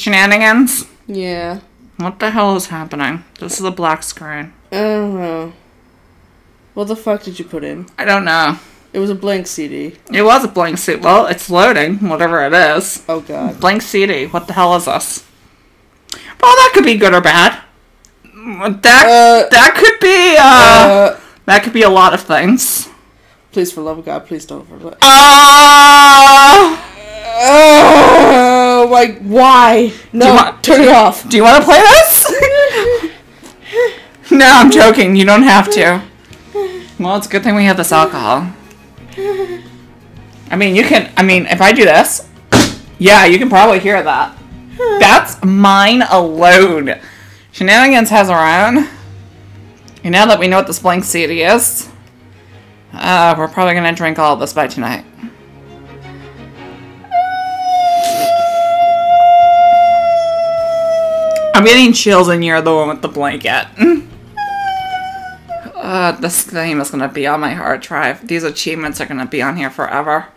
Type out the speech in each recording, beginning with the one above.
shenanigans? Yeah. What the hell is happening? This is a black screen. I don't know. What the fuck did you put in? I don't know. It was a blank CD. It was a blank CD. Well, it's loading, whatever it is. Oh, God. Blank CD. What the hell is this? Well, that could be good or bad. That could be a lot of things. Please, for love of God, please don't forget. Oh! Like, why? No, turn it off. Do you want to play this? No, I'm joking. You don't have to. Well, it's a good thing we have this alcohol. I mean, you can... I mean, if I do this... Yeah, you can probably hear that. That's mine alone. Shenanigans has her own. And now that we know what this blank CD is... we're probably gonna drink all of this by tonight. I'm getting chills and you're the one with the blanket. This game is gonna be on my hard drive. These achievements are gonna be on here forever.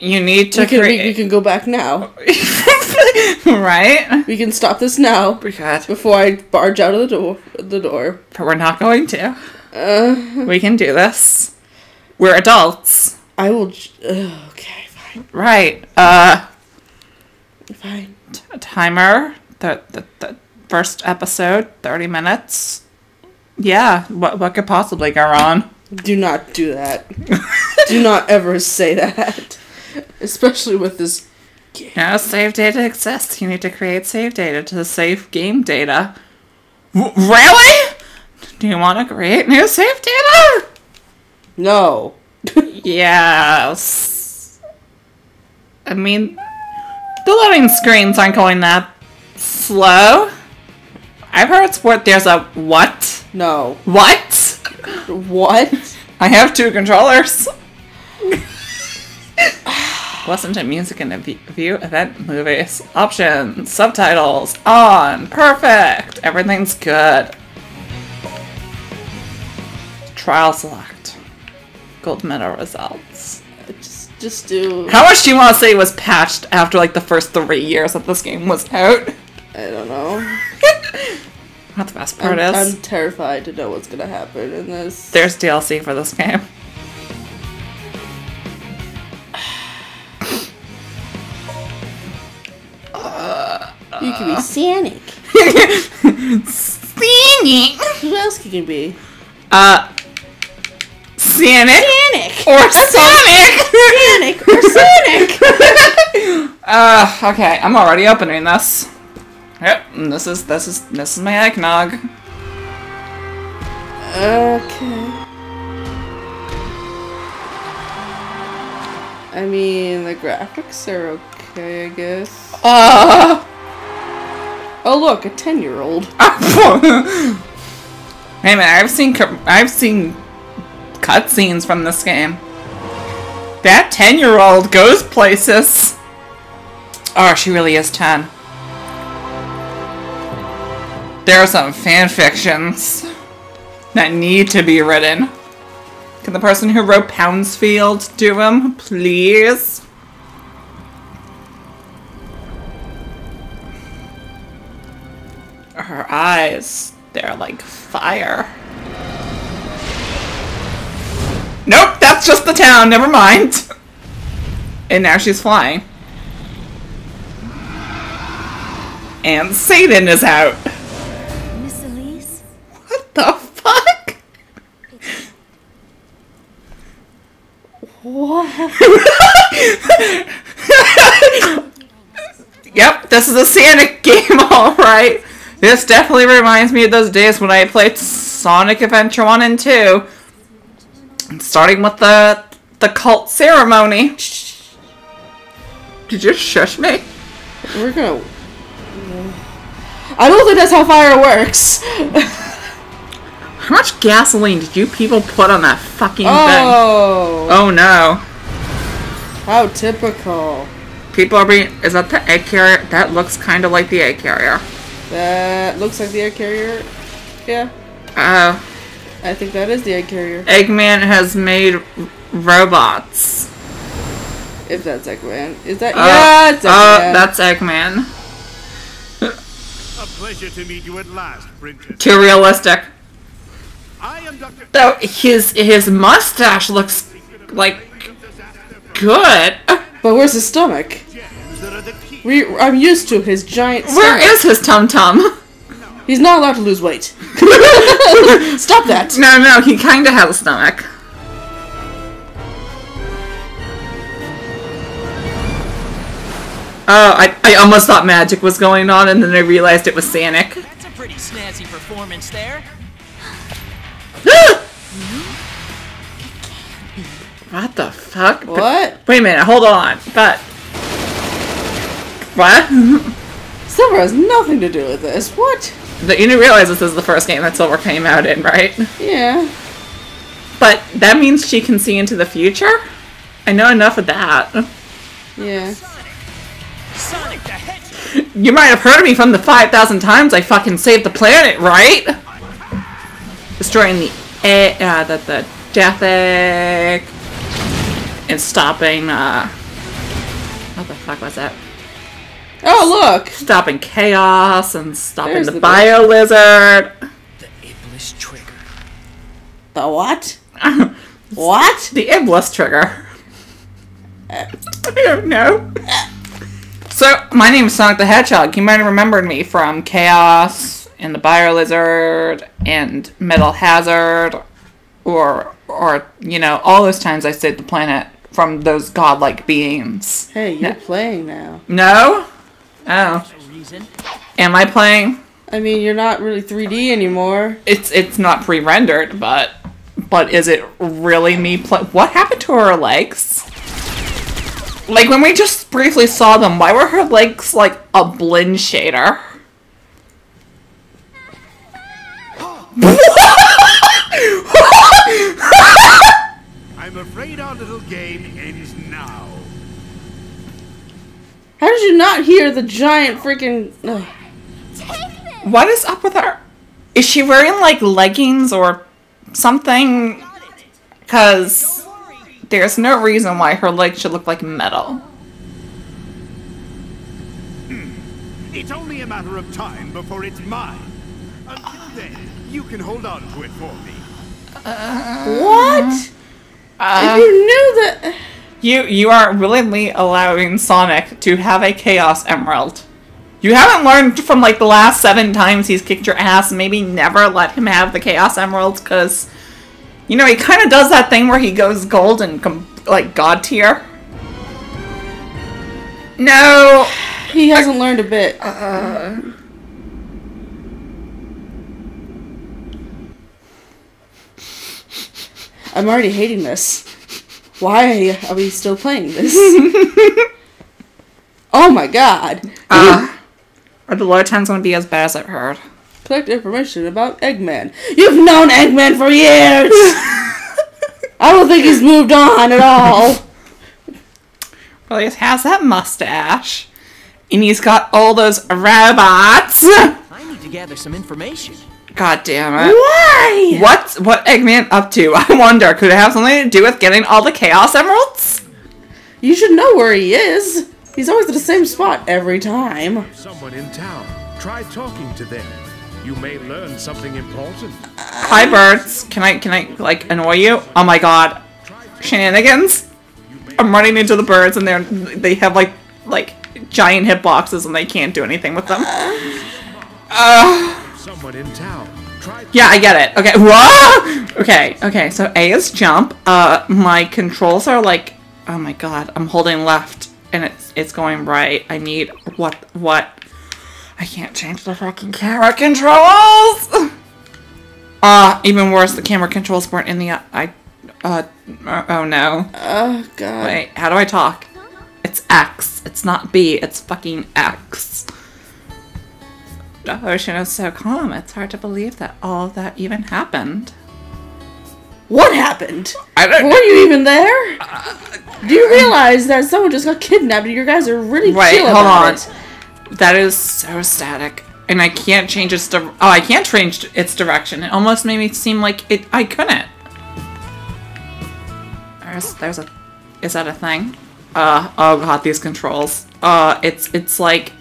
You need to create... We can go back now. Right? We can stop this now. Because... Before I barge out of the door. But we're not going to. We can do this. We're adults. I will... okay, fine. Right. Fine. Timer. The first episode. 30 minutes. Yeah. What could possibly go wrong? Do not do that. Do not ever say that. Especially with this game. No save data exists. You need to create save data to save game data. Really? Do you want to create new save data? No. Yes. I mean, the loading screens aren't going that slow. I've heard sport there's a what? No. What? What? I have two controllers. Listen to music in a view event movies. Options. Subtitles. On. Perfect. Everything's good. Trial select. Gold medal results. Just do... How much do you want to say was patched after, like, the first 3 years that this game was out? I don't know. Not the best part is... I'm terrified to know what's going to happen in this. There's DLC for this game. You can be Sonic. Sonic! Who else can you be? Sonic! Or Sonic! Sonic! Or Sonic! Okay, I'm already opening this. Yep, and this is my eggnog. Okay. I mean, the graphics are okay, I guess. Oh look, a 10-year-old. Hey man, I've seen cutscenes from this game. That 10-year-old goes places. Oh, she really is 10. There are some fan fictions that need to be written. Can the person who wrote Poundsfield do them, please? Her eyes, they're like fire. Nope, that's just the town, never mind. And now she's flying. And Satan is out. Miss Elise? What the fuck? What? Yep, this is a Sonic game, alright. This definitely reminds me of those days when I played Sonic Adventure 1 and 2. Starting with the cult ceremony. Shh. Did you shush me? We're gonna... I don't think that's how fire works. How much gasoline did you people put on that fucking thing? Oh no. How typical. People are being... Is that the egg carrier? That looks kind of like the egg carrier. That looks like the egg carrier? Yeah. I think that is the egg carrier. Eggman has made robots. If that's Eggman. Is that? Yeah, it's Eggman. That's Eggman. A pleasure to meet you at last, Princess. Too realistic. I am Dr. Though his mustache looks like good. But where's his stomach? I'm used to his giant stomach. Where is his tum-tum? He's not allowed to lose weight. Stop that! No, no, he kinda has a stomach. Oh, I almost thought magic was going on, and then I realized it was Sonic. That's a pretty snazzy performance there. What the fuck? What? Wait a minute, hold on. But... what? Silver has nothing to do with this. What? You didn't realize this is the first game that Silver came out in, right? Yeah. But that means she can see into the future? I know enough of that. Yeah. Sonic the Hedgehog. You might have heard of me from the 5,000 times I fucking saved the planet, right? Destroying the Death Egg and stopping what the fuck was that? Oh look! Stopping chaos and stopping the bio lizard. The Iblis trigger. The what? What? The Iblis trigger. I don't know. So, my name is Sonic the Hedgehog. You might have remembered me from Chaos and the Biolizard and Metal Hazard or you know, all those times I saved the planet from those godlike beings. Hey, you're playing now. No? Oh. Am I playing? I mean, you're not really 3D anymore. It's not pre-rendered, but is it really me playing? What happened to her legs? Like, when we just briefly saw them, why were her legs like a blend shader? I'm afraid our little game ends now. How did you not hear the giant freaking... ugh. What is up with her? Is she wearing, like, leggings or something? Because... there's no reason why her legs should look like metal. It's only a matter of time before it's mine. Until then, you can hold on to it for me. What? If you knew that... You aren't willingly allowing Sonic to have a Chaos Emerald. You haven't learned from, like, the last 7 times he's kicked your ass. Maybe never let him have the Chaos Emeralds, because... you know, he kind of does that thing where he goes gold and, like, god tier. No! He hasn't learned a bit. I'm already hating this. Why are we still playing this? Oh my god! Are the low times going to be as bad as I've heard? Collect information about Eggman. You've known Eggman for years! I don't think he's moved on at all. Well, he has that mustache. And he's got all those robots. I need to gather some information. God damn it. Why? What Eggman up to? I wonder, could it have something to do with getting all the Chaos Emeralds? You should know where he is. He's always at the same spot every time. Someone in town. Try talking to them. You may learn something important. Hi, birds. Can I like annoy you? Oh my god, shenanigans! I'm running into the birds, and they have like giant hitboxes, and they can't do anything with them. Someone in town. Yeah, I get it. Okay. Whoa. Okay. So A is jump. My controls are like, oh my god, I'm holding left, and it's going right. I need what. I can't change the fucking camera controls! Even worse, the camera controls weren't in the... oh no. Oh, god. Wait, how do I talk? It's X. It's not B. It's fucking X. The ocean is so calm, it's hard to believe that all of that even happened. What happened? I don't know. Were you even there? Do you realize that someone just got kidnapped and you guys are really chill about it? Hold on. That is so static, and I can't change its I can't change its direction. It almost made me seem like it. I couldn't. There's a. Is that a thing? Oh god, these controls. It's like...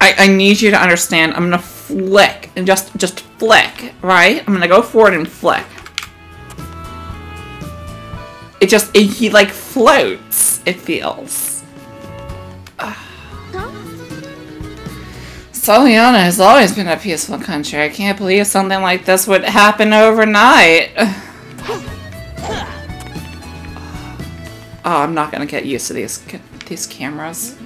I need you to understand. I'm gonna flick. And just flick, right? I'm gonna go forward and flick. It just... he, like, floats, it feels. Soleanna has always been a peaceful country. I can't believe something like this would happen overnight. Oh, I'm not gonna get used to these cameras.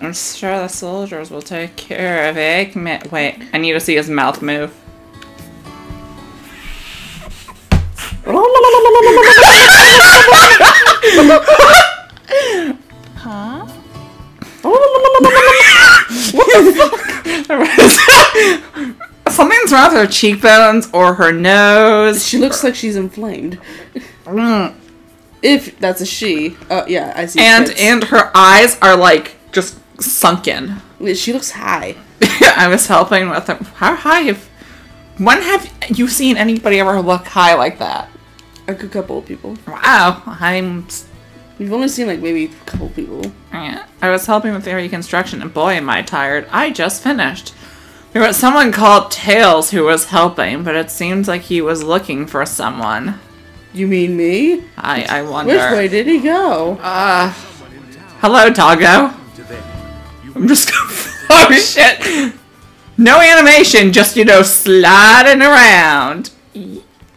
I'm sure the soldiers will take care of Eggman. Wait, I need to see his mouth move. Huh? What the fuck? Something's wrong with her cheekbones or her nose. She looks like she's inflamed. If that's a she. Yeah, I see. And her eyes are like just sunken. She looks high. I was helping with them. How high have... When have you seen anybody ever look high like that? A good couple of people. Wow. You've only seen like maybe a couple people. Yeah. I was helping with the reconstruction and boy am I tired. I just finished. There was someone called Tails who was helping, but it seems like he was looking for someone. You mean me? I wonder. Which way did he go? Hello, Doggo. I'm just gonna... Oh shit! No animation, just, you know, sliding around.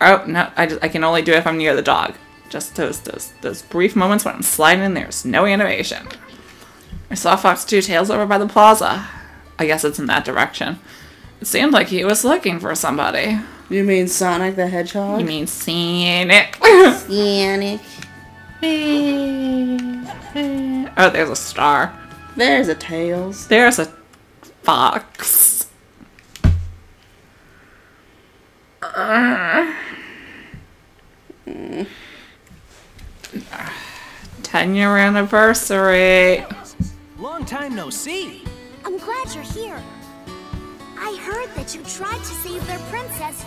Oh, no, I can only do it if I'm near the dog. Just those brief moments when I'm sliding in, there's no animation. I saw Fox 2 Tails over by the plaza. I guess it's in that direction. It seemed like he was looking for somebody. You mean Sonic the Hedgehog? You mean Sonic. Sonic. Oh, there's a star. There's a Tails. There's a fox. Mm. 10-year anniversary. Long time no see. I'm glad you're here. I heard that you tried to save their princess.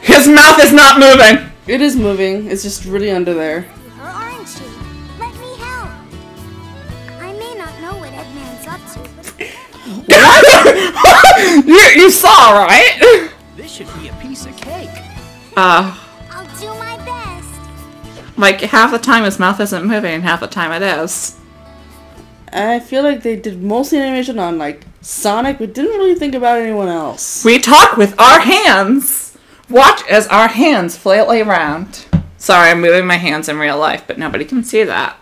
His mouth is not moving. It is moving. It's just really under there. Her, aren't you? Let me help. I may not know what Eggman's up to, but... What? you saw, right? This should be a piece of cake. I'll do my best. Like, half the time his mouth isn't moving and half the time it is. I feel like they did mostly animation on, like, Sonic, but didn't really think about anyone else. We talk with our hands! Watch as our hands flail around. Sorry, I'm moving my hands in real life, but nobody can see that.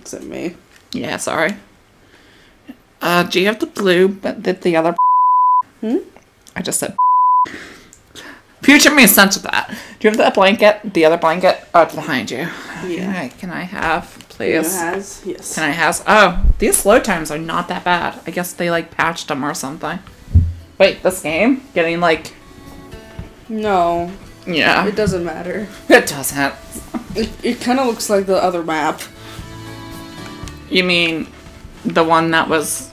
Except me. Yeah, sorry. Do you have the blue, but the other... Hmm? I just said... Future me a sense of that. Do you have that blanket? The other blanket? Oh, it's behind you. Yeah. Can I have, please? You has? Yes. Can I has? Oh, these slow times are not that bad. I guess they, like, patched them or something. Wait, this game? Getting, like... No. Yeah. It doesn't matter. It doesn't. It kind of looks like the other map. You mean... The one that was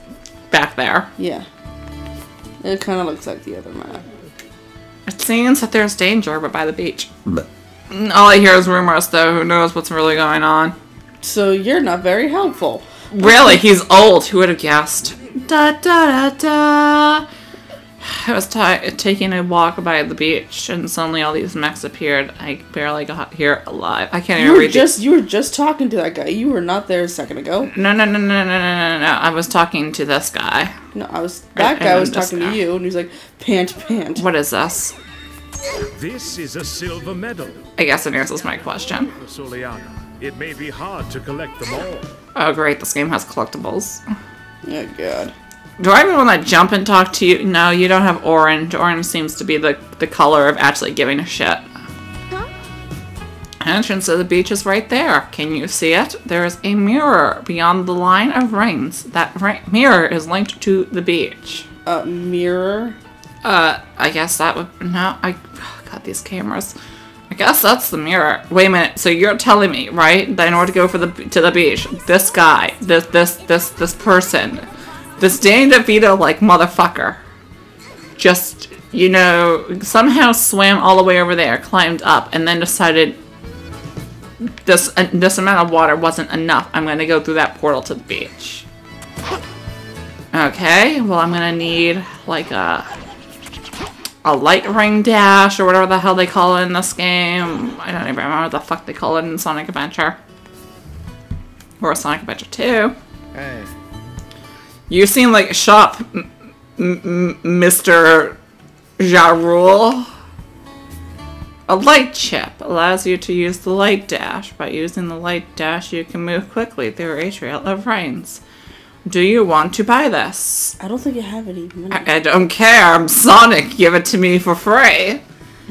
back there. Yeah. It kind of looks like the other map. It seems that there's danger, but by the beach. But all I hear is rumors, though. Who knows what's really going on? So you're not very helpful. Really? He's old. Who would have guessed? Da da da da. I was taking a walk by the beach, and suddenly all these mechs appeared. I barely got here alive. I can't even read it. You were just talking to that guy. You were not there a second ago. No. I was talking to this guy. No, I was... That guy was talking to you, and he was like, pant, pant. What is this? This is a silver medal. I guess it answers my question. Soleanna, it may be hard to collect them all. Oh, great. This game has collectibles. Oh, God. Do I even want to jump and talk to you? No, you don't have orange. Orange seems to be the color of actually giving a shit. Huh? Entrance to the beach is right there. Can you see it? There is a mirror beyond the line of rings. That mirror is linked to the beach. A mirror? I guess that would... No, Oh, God, these cameras. I guess that's the mirror. Wait a minute. So you're telling me, right, that in order to go to the beach, this guy, this person... This Danny DeVito, like, motherfucker just, you know, somehow swam all the way over there, climbed up, and then decided this amount of water wasn't enough. I'm gonna go through that portal to the beach. Okay, well I'm gonna need like a light ring dash or whatever the hell they call it in this game. I don't even remember what the fuck they call it in Sonic Adventure. Or Sonic Adventure 2. Hey. You seem like shop, Mr. Ja Rule. A light chip allows you to use the light dash. By using the light dash, you can move quickly through a trail of rains. Do you want to buy this? I don't think I have any money. I don't care. I'm Sonic. Give it to me for free.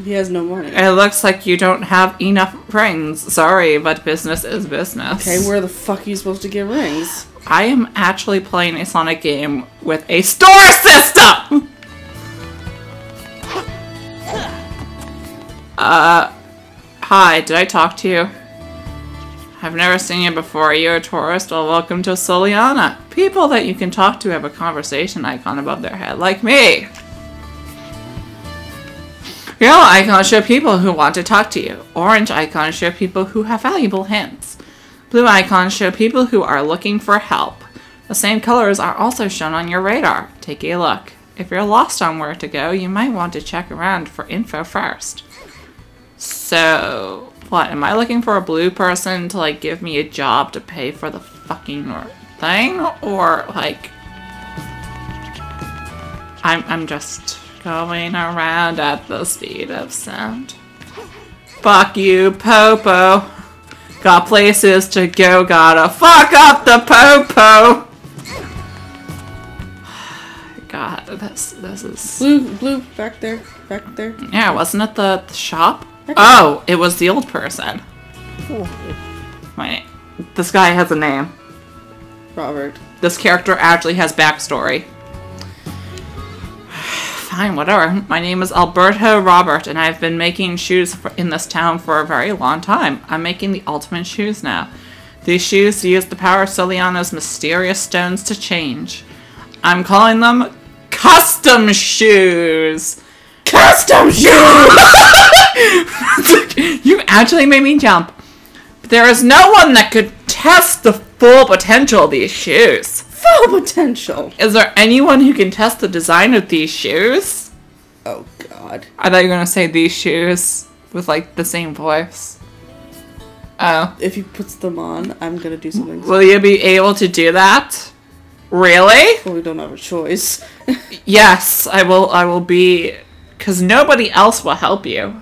He has no money. It looks like you don't have enough rings. Sorry, but business is business. Okay, where the fuck are you supposed to get rings? I am actually playing a Sonic game with a store system! Hi, did I talk to you? I've never seen you before. You're a tourist. Well, welcome to Soleanna. People that you can talk to have a conversation icon above their head, like me. Yellow icons show people who want to talk to you. Orange icons show people who have valuable hints. Blue icons show people who are looking for help. The same colors are also shown on your radar. Take a look. If you're lost on where to go, you might want to check around for info first. So, what? Am I looking for a blue person to, like, give me a job to pay for the fucking thing? Or, like, I'm just going around at the speed of sound. Fuck you, Popo. Got places to go, gotta fuck up the Popo! God, this is... Blue, back there. Yeah, wasn't it the shop? Okay. Oh, it was the old person. Wait, this guy has a name. Robert. This character actually has backstory. Fine, whatever. My name is Alberto Robert, and I've been making shoes in this town for a very long time. I'm making the ultimate shoes now. These shoes use the power of Soleanna's mysterious stones to change. I'm calling them custom shoes. Custom shoes! You actually made me jump. But there is no one that could test the full potential of these shoes. Full potential. Is there anyone who can test the design of these shoes? Oh god. I thought you were gonna say these shoes with like the same voice. Oh. If he puts them on, I'm gonna do something. Will you be able to do that? Really? Well, we don't have a choice. Yes, I will be, cause nobody else will help you.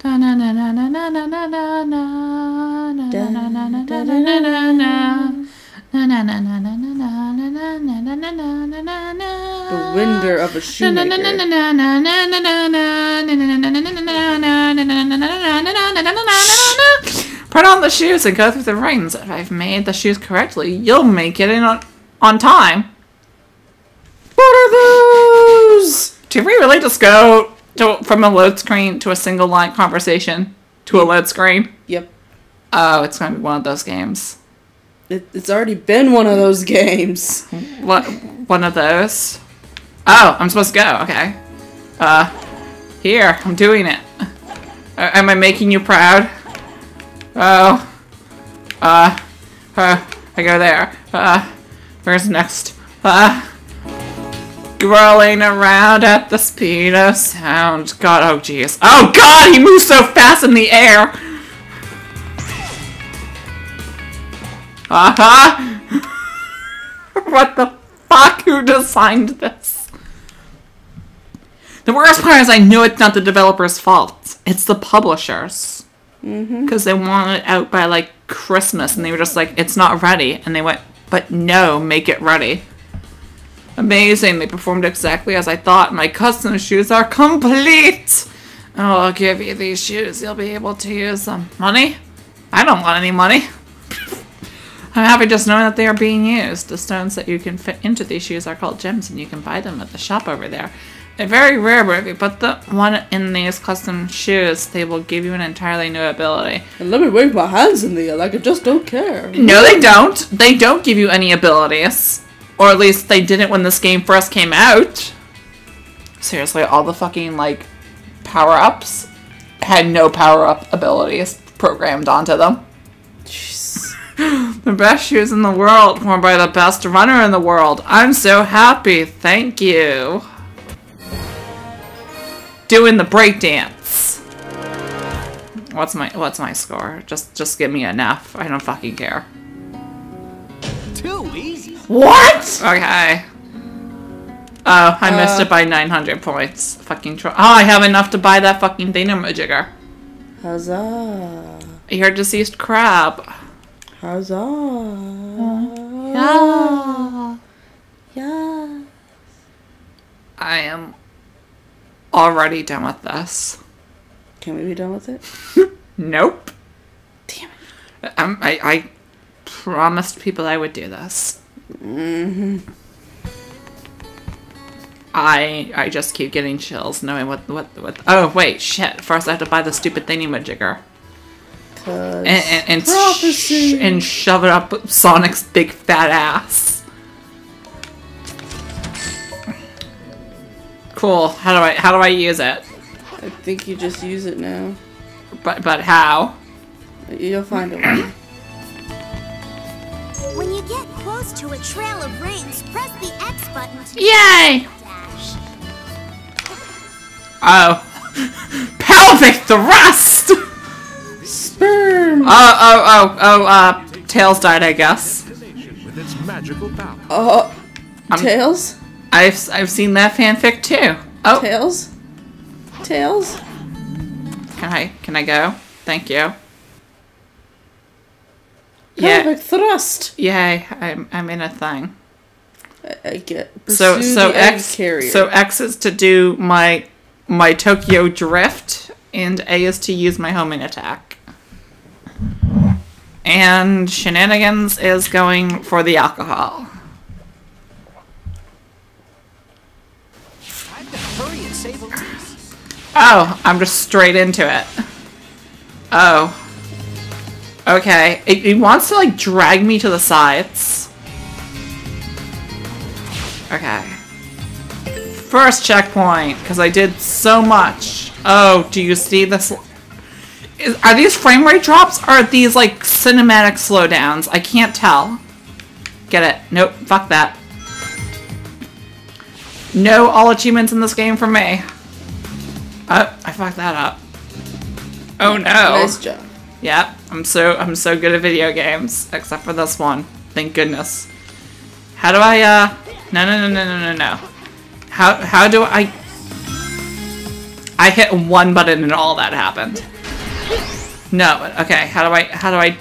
The winder of a shoemaker. Put on the shoes and go through the rings. If I've made the shoes correctly, you'll make it in on time. What are those? Did we really just go from a load screen to a single line conversation to a load screen? Yep. Oh, it's going to be one of those games. It's already been one of those games. What? One of those? Oh, I'm supposed to go. Okay. Here, I'm doing it. Am I making you proud? Oh. I go there. Where's next? Rolling around at the speed of sound. God, oh jeez. Oh god, he moves so fast in the air! Uh-huh! What the fuck? Who designed this? The worst part is I know it's not the developer's fault. It's the publisher's. Mm-hmm. Because they wanted it out by, like, Christmas, and they were just like, it's not ready. And they went, but no, make it ready. Amazing, they performed exactly as I thought. My custom shoes are complete! Oh, I'll give you these shoes. You'll be able to use them. Money? I don't want any money. I'm happy just knowing that they are being used. The stones that you can fit into these shoes are called gems, and you can buy them at the shop over there. They're very rare, but if you put the one in these custom shoes, they will give you an entirely new ability. And let me wave my hands in the air like I just don't care. No, they don't. They don't give you any abilities. Or at least they didn't when this game first came out. Seriously, all the fucking, like, power-ups had no power-up abilities programmed onto them. Jeez. The best shoes in the world worn by the best runner in the world. I'm so happy. Thank you. Doing the breakdance. What's my score? Just give me an F. I don't fucking care. Too easy. What? Okay. Oh, I missed it by 900 points. Fucking troll. Oh, I have enough to buy that fucking thingamajigger. Huzzah. You're a deceased crab. Huzzah. Yeah. Yeah. I am already done with this. Can we be done with it? Nope. Damn it. I promised people I would do this. Mm-hmm. I just keep getting chills knowing what oh wait, shit. First I have to buy the stupid thingamajigger. And shove it up Sonic's big fat ass. Cool. How do I use it? I think you just use it now. But how? You'll find a way. When you get close to a trail of rings, press the X button to yay! Dash. Oh. Pelvic thrust! Sperm! Tails died, I guess. With its magical power. Oh, Tails? I've seen that fanfic too. Oh. Tails? Tails? Can I go? Thank you. Yeah. Pelvic thrust. Yay! I'm in a thing. I get so the X carrier. So X is to do my Tokyo drift, and A is to use my homing attack. And shenanigans is going for the alcohol. I have to hurry and save them. Oh, I'm just straight into it. Oh. Okay, it wants to like drag me to the sides. Okay. First checkpoint, because I did so much. Oh, do you see this? Are these frame rate drops or are these like cinematic slowdowns? I can't tell. Get it. Nope, fuck that. No all achievements in this game for me. Oh, I fucked that up. Oh no. Nice job. Yeah, I'm so good at video games, except for this one. Thank goodness. How do I no. How do I hit one button and all that happened. No, okay, how do I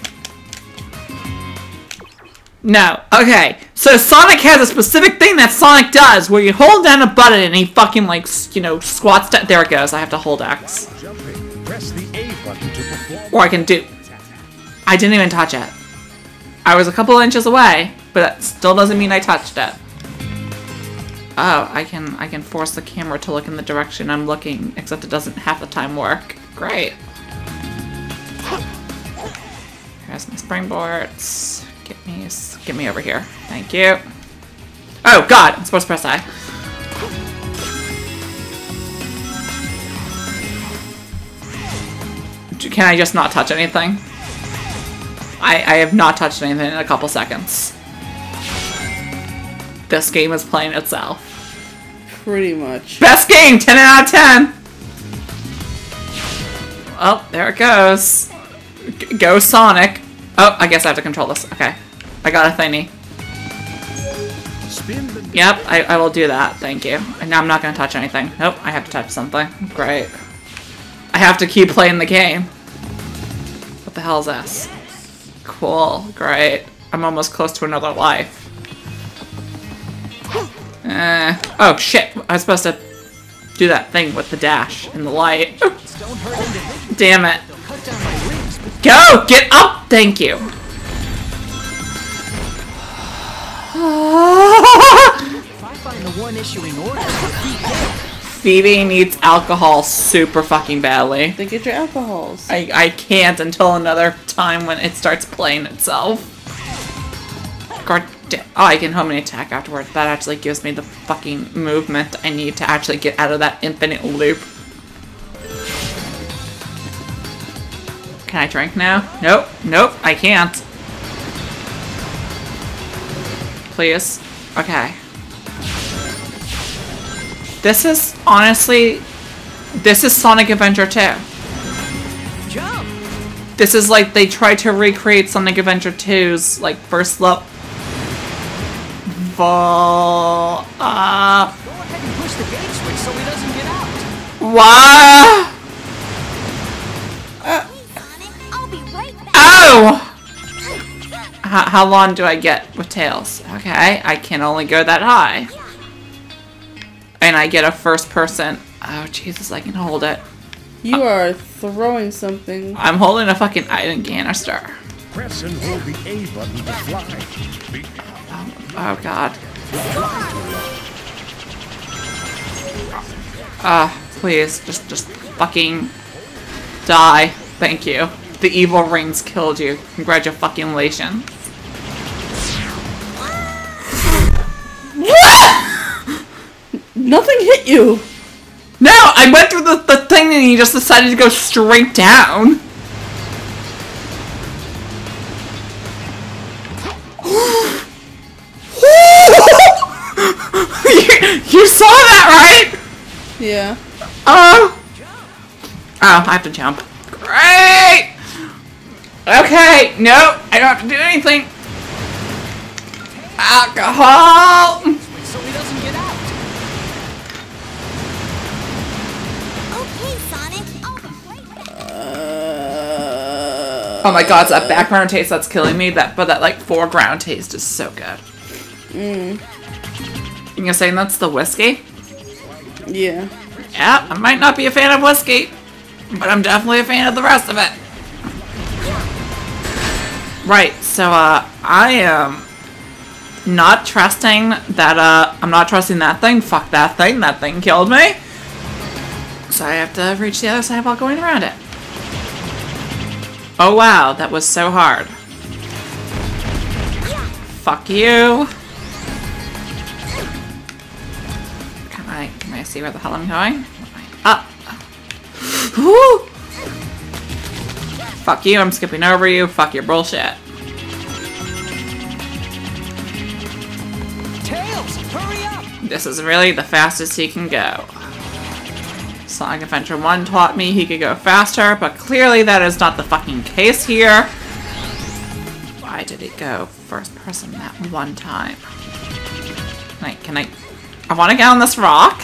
no, okay. So Sonic has a specific thing that Sonic does where you hold down a button and he fucking like, you know, squats down. There it goes, I have to hold X. Or I can do. I didn't even touch it. I was a couple inches away, but that still doesn't mean I touched it. Oh, I can force the camera to look in the direction I'm looking, except it doesn't half the time work. Great. Here's my springboards. Get me over here. Thank you. Oh God, I'm supposed to press I. Can I just not touch anything? I have not touched anything in a couple seconds. This game is playing itself. Pretty much. Best game! 10 out of 10! Oh, there it goes. Go Sonic. Oh, I guess I have to control this. Okay. I got a thingy. Yep, I will do that. Thank you. And now I'm not going to touch anything. Nope, I have to touch something. Great. I have to keep playing the game. What the hell is this? Cool, great. I'm almost close to another life. Oh shit, I was supposed to do that thing with the dash and the light. Damn it. Go, get up, thank you. Phoebe needs alcohol super fucking badly. Then get your alcohols. I can't until another time when it starts playing itself. God damn. Oh, I can home and attack afterwards. That actually gives me the fucking movement I need to actually get out of that infinite loop. Can I drink now? Nope. Nope, I can't. Please. Okay. This is, honestly, this is Sonic Adventure 2. Jump. This is like they tried to recreate Sonic Adventure 2's, like, first level. Go ahead and push the gate switch so he doesn't get out. What? Ow! How long do I get with Tails? Okay, I can only go that high. And I get a first person. Oh, Jesus, I can hold it. You are throwing something. I'm holding a fucking item canister. Press and hold the A button to fly. Oh God. Please, just fucking die. Thank you. The evil rings killed you. Congratulations. Nothing hit you. No, I went through the thing and you just decided to go straight down. You saw that, right? Yeah. Oh, I have to jump. Great! Okay, nope, I don't have to do anything. Alcohol! So he doesn't get out. Oh my God, that background taste that's killing me. But that like foreground taste is so good. Mm. And you're saying that's the whiskey? Yeah. Yeah, I might not be a fan of whiskey, but I'm definitely a fan of the rest of it. Right. So I am not trusting that. I'm not trusting that thing. Fuck that thing. That thing killed me. So I have to reach the other side while going around it. Oh wow, that was so hard. Fuck you. Can I see where the hell I'm going? Up. Woo! Fuck you, I'm skipping over you. Fuck your bullshit. Tails, hurry up! This is really the fastest he can go. Sonic Adventure 1 taught me he could go faster, but clearly that is not the fucking case here. Why did it go first person that one time? I want to get on this rock.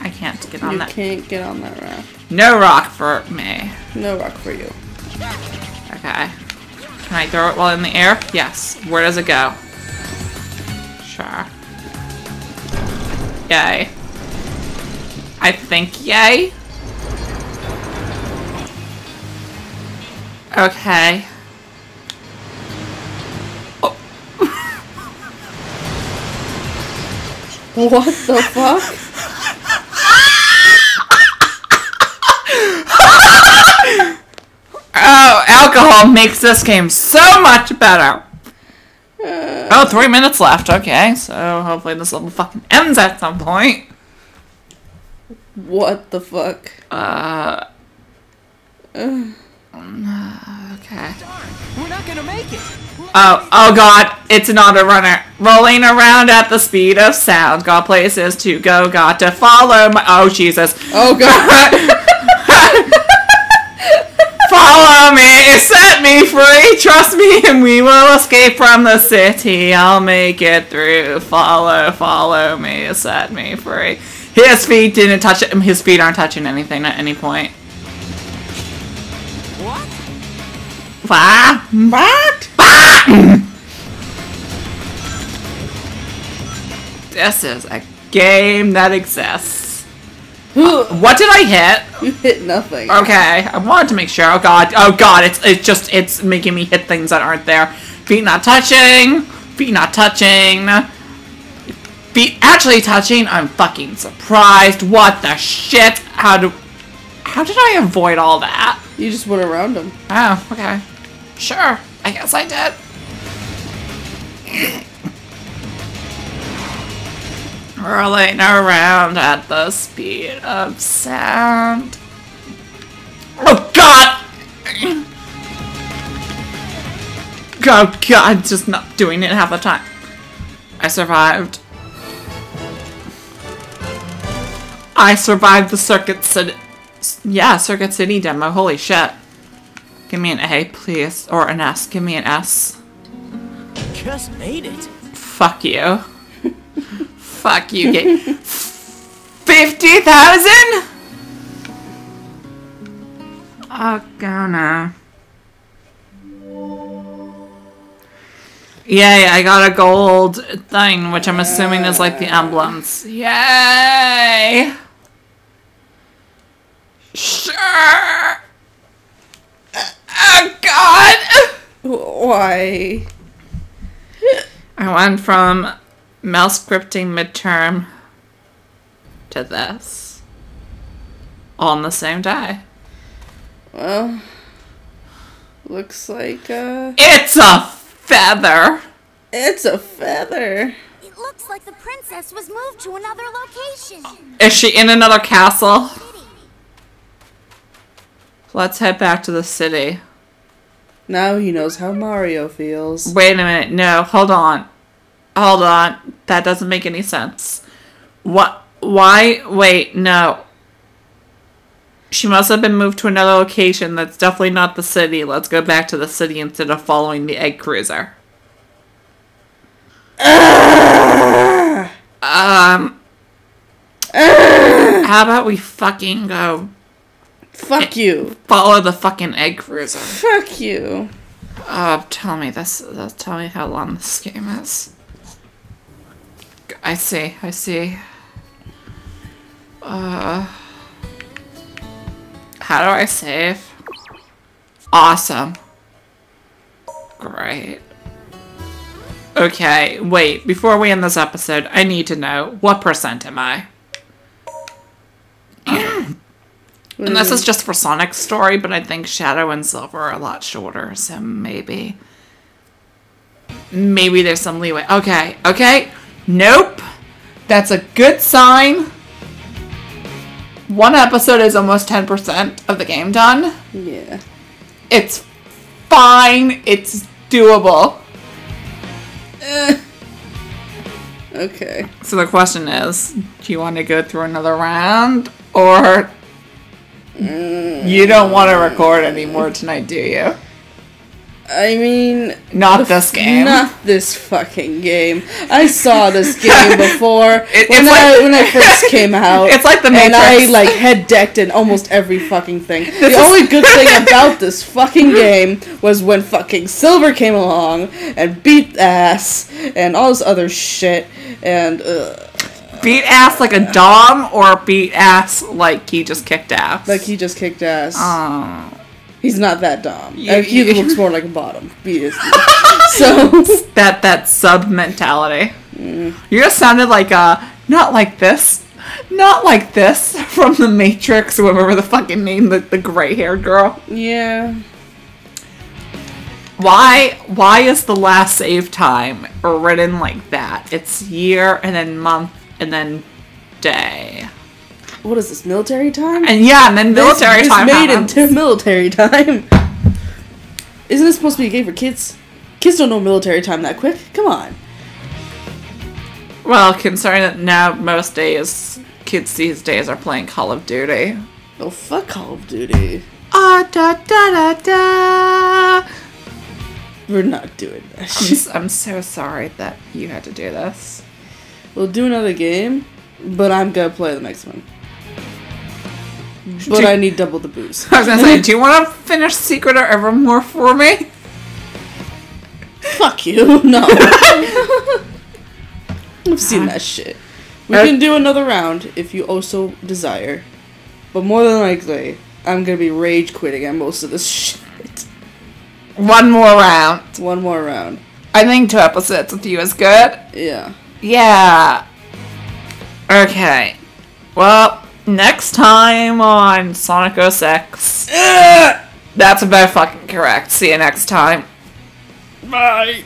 I can't get on that. You can't get on that rock. No rock for me. No rock for you. Okay. Can I throw it while in the air? Yes. Where does it go? Sure. Yay. I think yay. Okay. Oh. What the fuck? Oh, alcohol makes this game so much better. Oh, 3 minutes left. Okay, so hopefully this level fucking ends at some point. What the fuck? Okay. Darn, we're not gonna make it. Oh God, it's an auto-runner. Rolling around at the speed of sound. Got places to go, got to follow my... Oh, Jesus. Oh, God. Follow me, set me free, trust me, and we will escape from the city. I'll make it through. Follow me, set me free. His feet didn't touch it. His feet aren't touching anything at any point. What? What? This is a game that exists. What did I hit? You hit nothing. Okay, I wanted to make sure. Oh god, it's making me hit things that aren't there. Feet not touching. Feet not touching. Feet actually touching. I'm fucking surprised. What the shit? How did I avoid all that? You just went around them. Oh, okay. Sure. I guess I did. Rolling around at the speed of sound. Oh God! Oh god, just not doing it half the time. I survived. I survived the Circuit City. Yeah, Circuit City demo. Holy shit. Give me an A, please. Or an S. Give me an S. Just made it. Fuck you. Fuck you, gay. 50,000? Oh, gonna. Yay, I got a gold thing, which I'm assuming is like the emblems. Yay! Sure! Oh, God! Why? I went from malscripting midterm to this. On the same day. Well, looks like it's a feather! It's a feather! It looks like the princess was moved to another location. Is she in another castle? Let's head back to the city. Now he knows how Mario feels. Wait a minute. No, hold on. Hold on. That doesn't make any sense. What? Why? Wait, no. She must have been moved to another location. That's definitely not the city. Let's go back to the city instead of following the egg cruiser. How about we fucking go... Fuck you. Follow the fucking egg cruiser. Fuck you. Tell me this. Tell me how long this game is. I see. I see. How do I save? Awesome. Great. Okay. Wait. Before we end this episode, I need to know what percent am I? And this is just for Sonic's story, but I think Shadow and Silver are a lot shorter, so maybe... Maybe there's some leeway. Okay, okay. Nope. That's a good sign. One episode is almost 10% of the game done. Yeah. It's fine. It's doable. Okay. So the question is, do you want to go through another round, or... You don't want to record anymore tonight, do you? I mean... Not this game. Not this fucking game. I saw this game before when I first came out. It's like the Matrix. And I, like, head-decked in almost every fucking thing. The only good thing about this fucking game was when fucking Silver came along and beat ass and all this other shit and... Beat ass like a dom, or beat ass like he just kicked ass? Like he just kicked ass. Oh. He's not that dom. He looks more like a bottom. Beat his so that sub mentality. Mm. You just sounded like not like this from the Matrix, or whatever the fucking name, the gray-haired girl. Yeah. Why is the last save time written like that? It's year and then month. And then day. What is this, military time? And yeah, and then military time made into military time. Isn't this supposed to be a game for kids? Kids don't know military time that quick. Come on. Well, considering that now most days, kids these days are playing Call of Duty. Oh, fuck Call of Duty. We're not doing that. I'm so sorry that you had to do this. We'll do another game, but I'm gonna play the next one. But I need double the booze. I was gonna say, do you want to finish Secret or Evermore for me? Fuck you, no. I've seen that shit. We can do another round if you also desire. But more than likely, I'm gonna be rage quitting on most of this shit. One more round. One more round. I think 2 episodes with you is good. Yeah. Yeah. Okay. Well, next time on Sonic 06. That's about fucking correct. See you next time. Bye.